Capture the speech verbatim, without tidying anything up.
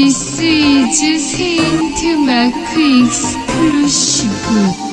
This is him to Marc Exclusive.